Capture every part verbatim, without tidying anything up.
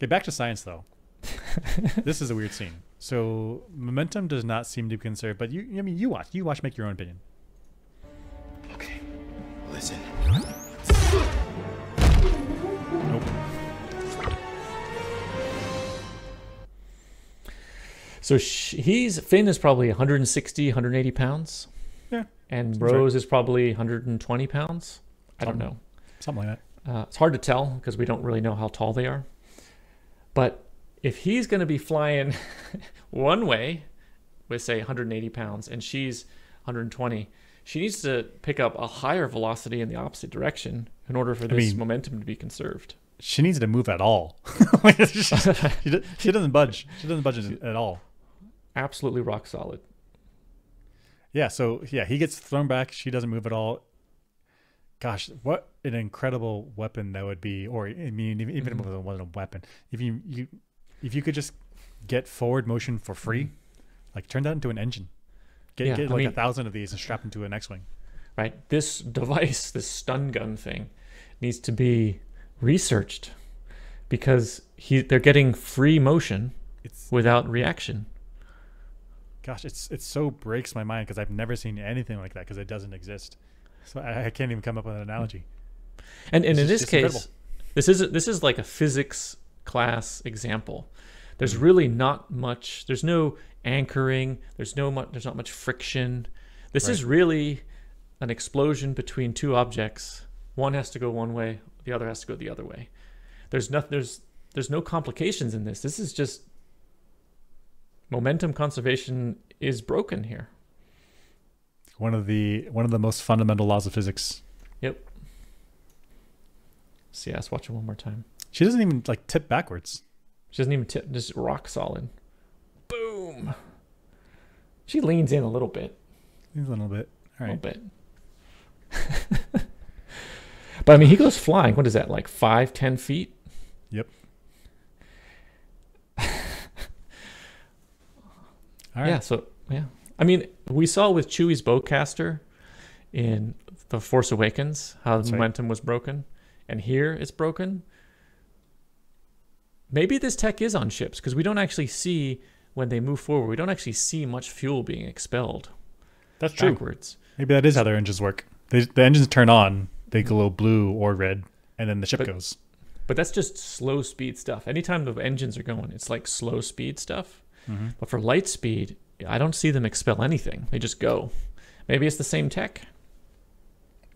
Okay, back to science though. This is a weird scene. So momentum does not seem to be conserved, but you, I mean, you watch, you watch, make your own opinion. Okay, listen. Nope. So she, he's, Finn is probably one hundred sixty, one hundred eighty pounds. Yeah. And Rose right. is probably one hundred twenty pounds. I something, don't know. Something like that. Uh, it's hard to tell because we don't really know how tall they are. But if he's going to be flying one way with, say, one hundred eighty pounds and she's one hundred twenty, she needs to pick up a higher velocity in the opposite direction in order for this I mean, momentum to be conserved. She needs to move at all. like just, she, she doesn't budge. She doesn't budge she, at all. Absolutely rock solid. Yeah, so, yeah, he gets thrown back. She doesn't move at all. Gosh, what an incredible weapon that would be. Or, I mean, even mm-hmm. if it wasn't a weapon. If you... you If you could just get forward motion for free, like turn that into an engine. Get, yeah, get like I mean, a thousand of these and strap into an X-wing. Right. This device, this stun gun thing, needs to be researched because he they're getting free motion it's, without reaction. Gosh, it's it so breaks my mind because I've never seen anything like that because it doesn't exist. So I, I can't even come up with an analogy. And and it's in just, this case, incredible. this is this is like a physics. class example. There's really not much, there's no anchoring, there's no much, there's not much friction. This right. is really an explosion between two objects. One has to go one way, the other has to go the other way. There's nothing, there's there's no complications in this. This is just momentum conservation is broken here. One of the one of the most fundamental laws of physics. Yep. So yeah, let's watch it one more time. She doesn't even like tip backwards. She doesn't even tip, just rock solid. Boom. She leans in a little bit. Leans a little bit. All right. A little bit. But I mean, he goes flying. What is that? Like five, ten feet? Yep. All right. Yeah. So yeah. I mean, we saw with Chewie's bowcaster in The Force Awakens how the momentum was broken, and here it's broken. Maybe this tech is on ships because we don't actually see when they move forward. We don't actually see much fuel being expelled. That's true. Backwards. Maybe that is how their engines work. They, the engines turn on, they glow blue or red, and then the ship but, goes. But that's just slow speed stuff. Anytime the engines are going, it's like slow speed stuff. Mm-hmm. But for light speed, I don't see them expel anything. They just go. Maybe it's the same tech.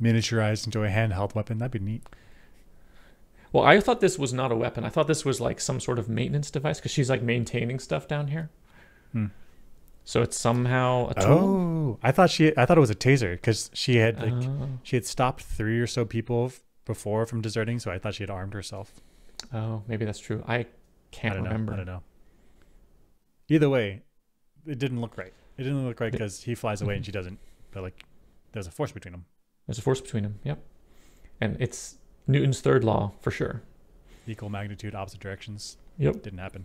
Miniaturized into a handheld weapon. That'd be neat. Well, I thought this was not a weapon. I thought this was like some sort of maintenance device because she's like maintaining stuff down here. Hmm. So it's somehow a tool. Oh, I thought she. I thought it was a taser because she had like oh. she had stopped three or so people before from deserting. So I thought she had armed herself. Oh, maybe that's true. I can't I don't remember. Know. I don't know. Either way, it didn't look right. It didn't look right because he flies away mm-hmm. and she doesn't. But like, there's a force between them. There's a force between them. Yep, and it's Newton's third law for sure. Equal magnitude, opposite directions. Yep. Didn't happen.